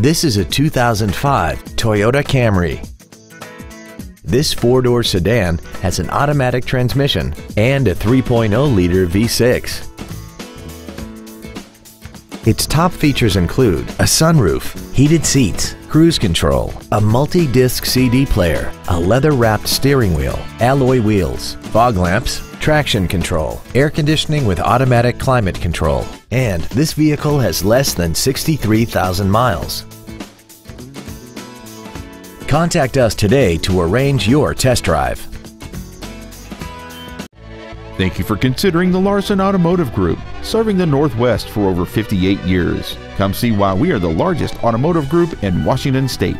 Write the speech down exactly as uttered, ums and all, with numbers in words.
This is a two thousand five Toyota Camry. This four-door sedan has an automatic transmission and a three point oh liter V six. Its top features include a sunroof, heated seats, cruise control, a multi-disc C D player, a leather-wrapped steering wheel, alloy wheels, fog lamps, traction control, air conditioning with automatic climate control, and this vehicle has less than sixty-three thousand miles. Contact us today to arrange your test drive. Thank you for considering the Larson Automotive Group, serving the Northwest for over fifty-eight years. Come see why we are the largest automotive group in Washington State.